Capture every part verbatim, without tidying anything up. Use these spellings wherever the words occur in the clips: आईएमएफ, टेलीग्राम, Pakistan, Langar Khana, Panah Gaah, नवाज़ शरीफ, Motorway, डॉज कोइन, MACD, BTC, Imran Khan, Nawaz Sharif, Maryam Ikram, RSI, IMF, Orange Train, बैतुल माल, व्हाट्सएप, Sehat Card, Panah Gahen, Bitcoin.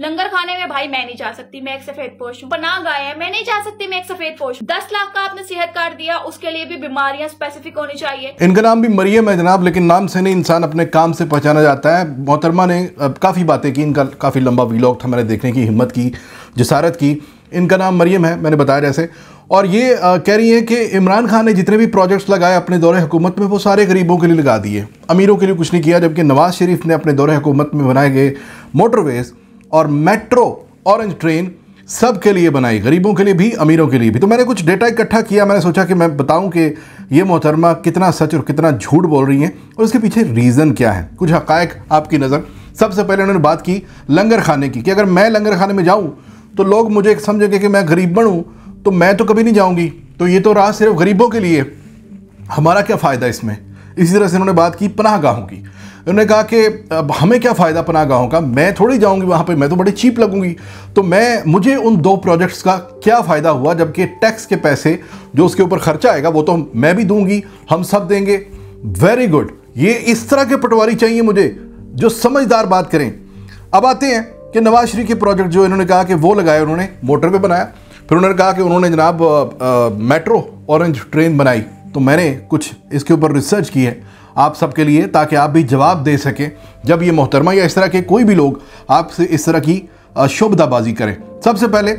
लंगर खाने में भाई मैं नहीं जा सकती, मैं एक सफेद पोश हूँ। पनाह गाह है, मैं नहीं जा सकती, मैं एक सफेद पोश हूँ। दस लाख का आपने सेहत कार्ड दिया, उसके लिए भी बीमारियां स्पेसिफिक होनी चाहिए। इनका नाम भी मरियम है जनाब, लेकिन नाम से नहीं इंसान अपने काम से पहचाना जाता है। मोहतरमा ने काफ़ी बातें की, इनका काफ़ी लंबा व्लॉग था, मैंने देखने की हिम्मत की, जसारत की। इनका नाम मरियम है, मैंने बताया जैसे। और ये आ, कह रही हैं कि इमरान खान ने जितने भी प्रोजेक्ट्स लगाए अपने दौरे हुकूमत में वो सारे गरीबों के लिए लगा दिए, अमीरों के लिए कुछ नहीं किया। जबकि नवाज़ शरीफ ने अपने दौरे हुकूमत में बनाए गए मोटरवेज़ और मेट्रो ऑरेंज ट्रेन सब के लिए बनाई, गरीबों के लिए भी अमीरों के लिए भी। तो मैंने कुछ डेटा इकट्ठा किया, मैंने सोचा कि मैं बताऊं कि ये मोहतरमा कितना सच और कितना झूठ बोल रही हैं और उसके पीछे रीज़न क्या है, कुछ हक़ायक आपकी नज़र। सबसे पहले उन्होंने बात की लंगर खाने की कि अगर मैं लंगर खाने में जाऊँ तो लोग मुझे समझेंगे कि मैं गरीबन हूँ, तो मैं तो कभी नहीं जाऊँगी। तो ये तो राह सिर्फ गरीबों के लिए, हमारा क्या फ़ायदा इसमें। इसी तरह से उन्होंने बात की पनाह गाहों की। उन्होंने कहा कि अब हमें क्या फ़ायदा पनाह गाहों का, मैं थोड़ी जाऊंगी वहाँ पे, मैं तो बड़ी चीप लगूंगी। तो मैं मुझे उन दो प्रोजेक्ट्स का क्या फ़ायदा हुआ, जबकि टैक्स के पैसे जो उसके ऊपर खर्चा आएगा वो तो मैं भी दूंगी, हम सब देंगे। वेरी गुड, ये इस तरह के पटवारी चाहिए मुझे जो समझदार बात करें। अब आते हैं कि नवाज शरीफ के प्रोजेक्ट जो इन्होंने कहा कि वो लगाए, उन्होंने मोटरवे बनाया, फिर उन्होंने कहा कि उन्होंने जनाब मेट्रो ऑरेंज ट्रेन बनाई। तो मैंने कुछ इसके ऊपर रिसर्च की है आप सबके लिए, ताकि आप भी जवाब दे सकें जब ये मोहतरमा या इस तरह के कोई भी लोग आपसे इस तरह की शोभदाबाजी करें। सबसे पहले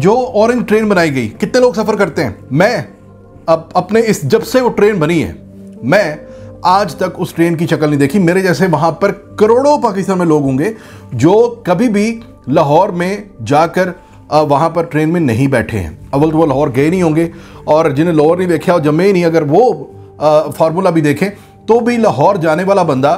जो ऑरेंज ट्रेन बनाई गई, कितने लोग सफ़र करते हैं। मैं अब अपने इस जब से वो ट्रेन बनी है मैं आज तक उस ट्रेन की शक्ल नहीं देखी। मेरे जैसे वहाँ पर करोड़ों पाकिस्तान में लोग होंगे जो कभी भी लाहौर में जाकर वहाँ पर ट्रेन में नहीं बैठे हैं। अव्वल तो वो लाहौर गए नहीं होंगे, और जिन्हें लाहौर नहीं देखा और जमे ही नहीं, अगर वो फार्मूला भी देखें तो भी लाहौर जाने वाला बंदा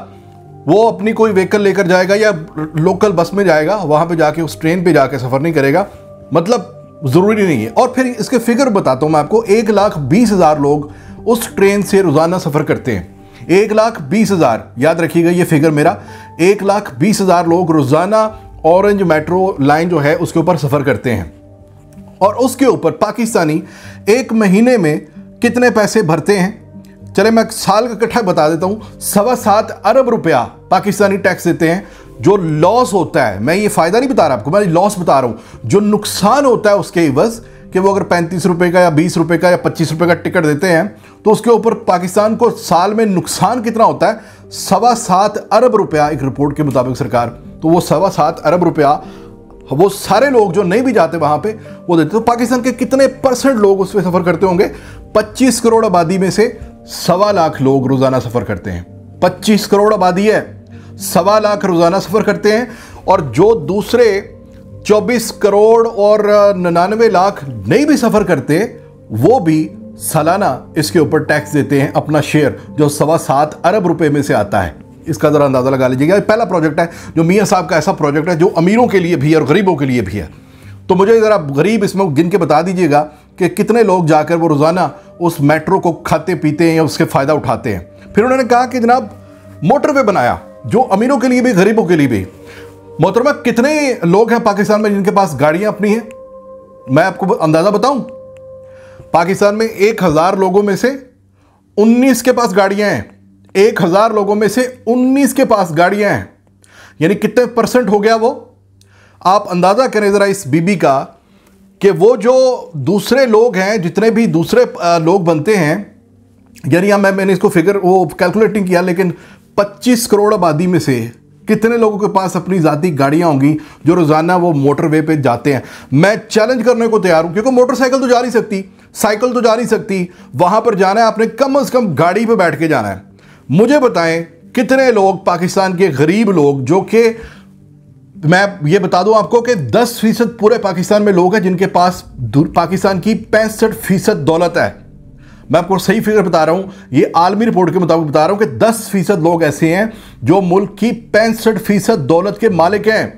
वो अपनी कोई व्हीकल लेकर जाएगा या लोकल बस में जाएगा, वहाँ पे जाके उस ट्रेन पे जाके सफ़र नहीं करेगा, मतलब ज़रूरी नहीं है। और फिर इसके फिगर बताता हूँ मैं आपको, एक लाख बीस हज़ार लोग उस ट्रेन से रोज़ाना सफ़र करते हैं। एक लाख बीस हज़ार याद रखिएगा ये फिगर मेरा, एक लाख बीस हज़ार लोग रोज़ाना ऑरेंज मेट्रो लाइन जो है उसके ऊपर सफ़र करते हैं। और उसके ऊपर पाकिस्तानी एक महीने में कितने पैसे भरते हैं, चले मैं साल का इकट्ठा बता देता हूँ, सवा सात अरब रुपया पाकिस्तानी टैक्स देते हैं। जो लॉस होता है, मैं ये फ़ायदा नहीं बता रहा आपको, मैं लॉस बता रहा हूँ, जो नुकसान होता है उसके एवज कि वो अगर पैंतीस रुपये का या बीस रुपये का या पच्चीस रुपये का टिकट देते हैं तो उसके ऊपर पाकिस्तान को साल में नुकसान कितना होता है, सवा सात अरब रुपया एक रिपोर्ट के मुताबिक सरकार। तो वो सवा सात अरब रुपया वो सारे लोग जो नहीं भी जाते वहाँ पे वो देते। तो पाकिस्तान के कितने परसेंट लोग उस पर सफ़र करते होंगे, पच्चीस करोड़ आबादी में से सवा लाख लोग रोज़ाना सफ़र करते हैं। पच्चीस करोड़ आबादी है, सवा लाख रोज़ाना सफ़र करते हैं। और जो दूसरे चौबीस करोड़ और निन्यानवे लाख नहीं भी सफ़र करते वो भी सालाना इसके ऊपर टैक्स देते हैं, अपना शेयर जो सवा सात अरब रुपए में से आता है। इसका ज़रा अंदाज़ा लगा लीजिएगा। पहला प्रोजेक्ट है जो मियाँ साहब का ऐसा प्रोजेक्ट है जो अमीरों के लिए भी है और गरीबों के लिए भी है। तो मुझे ज़रा गरीब इसमें गिन के बता दीजिएगा कि कितने लोग जाकर वो रोज़ाना उस मेट्रो को खाते पीते हैं या उसके फ़ायदा उठाते हैं। फिर उन्होंने कहा कि जनाब मोटरवे बनाया जो अमीरों के लिए भी गरीबों के लिए भी। मोहतरमा कितने लोग हैं पाकिस्तान में जिनके पास गाड़ियाँ अपनी हैं, मैं आपको अंदाज़ा बताऊँ, पाकिस्तान में एक हज़ार लोगों में से उन्नीस के पास गाड़ियाँ हैं। एक हज़ार लोगों में से उन्नीस के पास गाड़ियाँ हैं, यानी कितने परसेंट हो गया वो आप अंदाज़ा करें ज़रा इस बीबी का, कि वो जो दूसरे लोग हैं जितने भी दूसरे लोग बनते हैं, यानी मैं मैंने इसको फिगर वो कैलकुलेटिंग किया, लेकिन पच्चीस करोड़ आबादी में से कितने लोगों के पास अपनी ज़ाती गाड़ियाँ होंगी जो रोज़ाना वो मोटरवे पे जाते हैं। मैं चैलेंज करने को तैयार हूँ, क्योंकि मोटरसाइकिल तो जा नहीं सकती, साइकिल तो जा नहीं सकती, वहाँ पर जाना है आपने कम से कम गाड़ी पर बैठ के जाना है। मुझे बताएं कितने लोग पाकिस्तान के गरीब लोग, जो कि मैं ये बता दूं आपको कि दस फीसद पूरे पाकिस्तान में लोग हैं जिनके पास पाकिस्तान की पैंसठ फीसद दौलत है। मैं आपको सही फिगर बता रहा हूं, ये आलमी रिपोर्ट के मुताबिक बता रहा हूं कि दस फीसद लोग ऐसे हैं जो मुल्क की पैंसठ फीसद दौलत के मालिक हैं,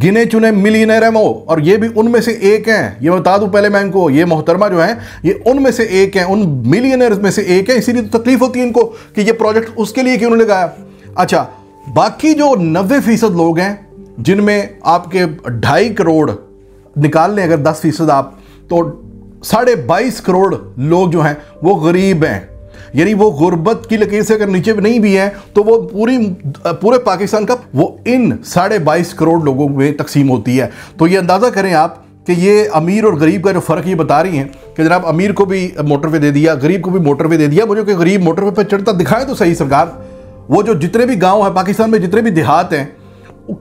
गिने चुने मिलीनियर हैं वो, और ये भी उनमें से एक हैं। ये बता दूं पहले मैं इनको, ये मोहतरमा जो है ये उनमें से एक हैं, उन मिलीनियर्स में से एक है। इसीलिए तो तकलीफ होती है इनको कि ये प्रोजेक्ट उसके लिए क्यों लगाया। अच्छा, बाकी जो नब्बे फीसद लोग हैं जिनमें आपके ढाई करोड़ निकाल लें अगर दस फीसद आप, तो साढ़े बाईस करोड़ लोग जो हैं वो गरीब हैं। यानी वो गुर्बत की लकीर से अगर नीचे नहीं भी है तो वो पूरी पूरे पाकिस्तान का वो इन साढ़े बाईस करोड़ लोगों में तकसीम होती है। तो ये अंदाज़ा करें आप कि ये अमीर और गरीब का जो फ़र्क ये बता रही हैं कि जनाब अमीर को भी मोटरवे दे दिया, गरीब को भी मोटरवे दे दिया। मुझे कि गरीब मोटरवे पर चढ़ता दिखाए तो सही सरकार। वो जो जितने भी गाँव हैं पाकिस्तान में, जितने भी देहात हैं,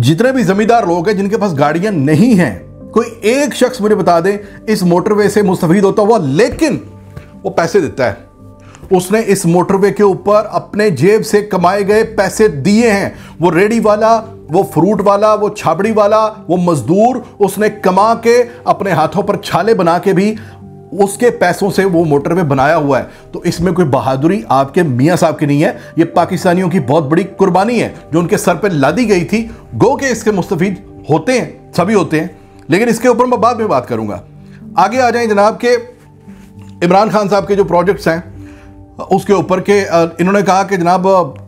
जितने भी ज़मींदार लोग हैं जिनके पास गाड़ियाँ नहीं हैं, कोई एक शख्स मुझे बता दे इस मोटरवे से मुस्तफीद होता हुआ, लेकिन वो पैसे देता है। उसने इस मोटरवे के ऊपर अपने जेब से कमाए गए पैसे दिए हैं। वो रेडी वाला, वो फ्रूट वाला, वो छाबड़ी वाला, वो मजदूर, उसने कमा के अपने हाथों पर छाले बना के भी उसके पैसों से वो मोटरवे बनाया हुआ है। तो इसमें कोई बहादुरी आपके मियाँ साहब की नहीं है, ये पाकिस्तानियों की बहुत बड़ी कुर्बानी है जो उनके सर पर लादी गई थी। गो के इसके मुस्तफीद होते हैं, सभी होते हैं, लेकिन इसके ऊपर मैं बाद में बात करूंगा। आगे आ जाए जनाब के इमरान खान साहब के जो प्रोजेक्ट्स हैं उसके ऊपर के इन्होंने कहा कि जनाब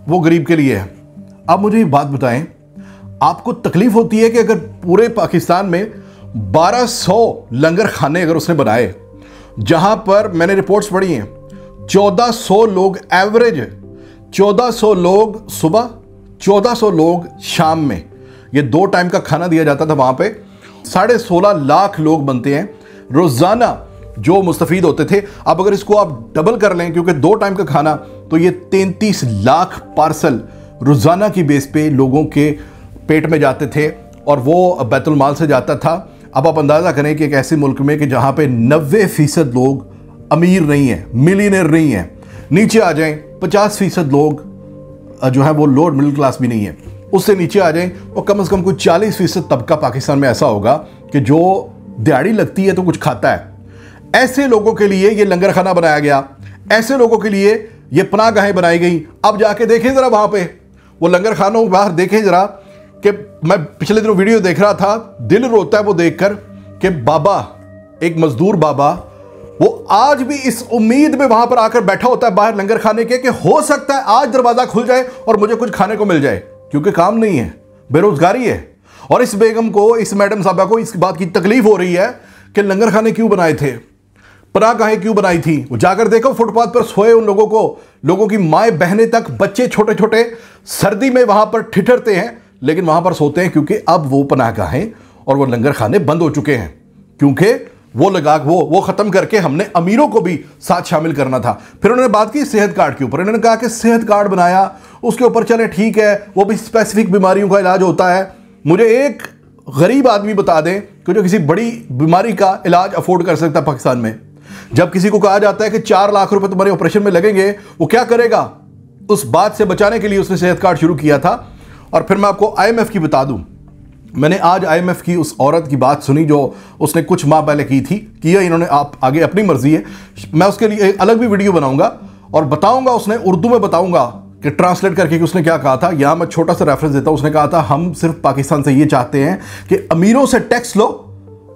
वो गरीब के लिए है। अब मुझे ये बात बताएं, आपको तकलीफ होती है कि अगर पूरे पाकिस्तान में बारह सौ लंगर खाने अगर उसने बनाए, जहां पर मैंने रिपोर्ट्स पढ़ी हैं चौदह सौ लोग एवरेज, चौदह सौ लोग सुबह, चौदह सौ लोग शाम में, ये दो टाइम का खाना दिया जाता था वहां पर। साढ़े सोलह लाख लोग बनते हैं रोज़ाना जो मुस्तफीद होते थे। अब अगर इसको आप डबल कर लें क्योंकि दो टाइम का खाना, तो ये तैंतीस लाख पार्सल रोज़ाना की बेस पे लोगों के पेट में जाते थे और वो बैतुल माल से जाता था। अब आप अंदाज़ा करें कि एक ऐसे मुल्क में कि जहाँ पे नब्बे फ़ीसद लोग अमीर नहीं हैं, मिलीनियर नहीं हैं। नीचे आ जाएँ पचास फ़ीसद लोग जो है वो लोअर मिडिल क्लास भी नहीं है। उससे नीचे आ जाएं और कम से कम कोई चालीस फीसद तबका पाकिस्तान में ऐसा होगा कि जो दिहाड़ी लगती है तो कुछ खाता है। ऐसे लोगों के लिए ये लंगर खाना बनाया गया, ऐसे लोगों के लिए ये पनाह गाहें बनाई गई। अब जाके देखें ज़रा वहाँ पे वो लंगर खानों बाहर, देखें ज़रा कि मैं पिछले दिनों वीडियो देख रहा था, दिल रोता है वो देख कर कि बाबा, एक मज़दूर बाबा, वो आज भी इस उम्मीद में वहाँ पर आकर बैठा होता है बाहर लंगर खाने के कि हो सकता है आज दरवाज़ा खुल जाए और मुझे कुछ खाने को मिल जाए, क्योंकि काम नहीं है, बेरोजगारी है। और इस बेगम को, इस मैडम साहबा को इस बात की तकलीफ हो रही है कि लंगर खाने क्यों बनाए थे, पनाह गाहें क्यों बनाई थी। वो जाकर देखो फुटपाथ पर सोए उन लोगों को, लोगों की माए बहनें तक, बच्चे छोटे छोटे सर्दी में वहां पर ठिठरते हैं लेकिन वहां पर सोते हैं, क्योंकि अब वो पनाह गाहें और वो लंगर खाने बंद हो चुके हैं, क्योंकि वो लगा वो वो ख़त्म करके हमने अमीरों को भी साथ शामिल करना था। फिर उन्होंने बात की सेहत कार्ड के ऊपर। इन्होंने कहा कि सेहत कार्ड बनाया उसके ऊपर, चले ठीक है, वो भी स्पेसिफिक बीमारियों का इलाज होता है। मुझे एक गरीब आदमी बता दें कि जो किसी बड़ी बीमारी का इलाज अफोर्ड कर सकता है पाकिस्तान में, जब किसी को कहा जाता है कि चार लाख रुपये तुम्हारे ऑपरेशन में लगेंगे, वो क्या करेगा? उस बात से बचाने के लिए उसने सेहत कार्ड शुरू किया था। और फिर मैं आपको आई एम एफ की बता दूँ, मैंने आज आईएमएफ की उस औरत की बात सुनी जो उसने कुछ माह पहले की थी, किया इन्होंने, आप आगे अपनी मर्जी है, मैं उसके लिए अलग भी वीडियो बनाऊंगा और बताऊंगा, उसने उर्दू में बताऊंगा कि ट्रांसलेट करके कि उसने क्या कहा था। यहाँ मैं छोटा सा रेफरेंस देता हूँ। उसने कहा था हम सिर्फ पाकिस्तान से ये चाहते हैं कि अमीरों से टैक्स लो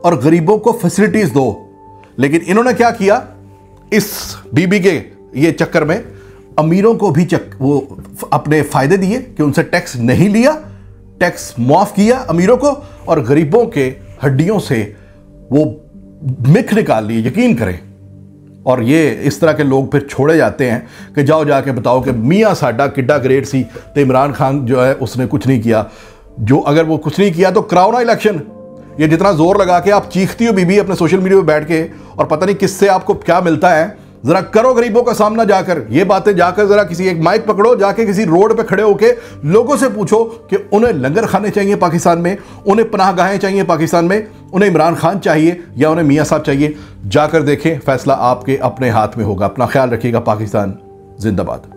और गरीबों को फैसिलिटीज़ दो, लेकिन इन्होंने क्या किया इस बीबी के ये चक्कर में, अमीरों को भी चक वो अपने फ़ायदे दिए कि उनसे टैक्स नहीं लिया, टैक्स माफ़ किया अमीरों को, और गरीबों के हड्डियों से वो मिख निकाल लिए। यकीन करें, और ये इस तरह के लोग फिर छोड़े जाते हैं कि जाओ जाके बताओ कि मियाँ साडा किड्डा ग्रेट सी, तो इमरान खान जो है उसने कुछ नहीं किया। जो अगर वो कुछ नहीं किया तो कराओ ना इलेक्शन। ये जितना ज़ोर लगा के आप चीखती हो बीबी अपने सोशल मीडिया पर बैठ के, और पता नहीं किससे आपको क्या मिलता है, ज़रा करो गरीबों का सामना जाकर। ये बातें जाकर ज़रा किसी एक माइक पकड़ो, जाके किसी रोड पे खड़े होके लोगों से पूछो कि उन्हें लंगर खाने चाहिए पाकिस्तान में, उन्हें पनाह गाहें चाहिए पाकिस्तान में, उन्हें इमरान खान चाहिए या उन्हें मियाँ साहब चाहिए। जाकर देखें, फैसला आपके अपने हाथ में होगा। अपना ख्याल रखिएगा। पाकिस्तान जिंदाबाद।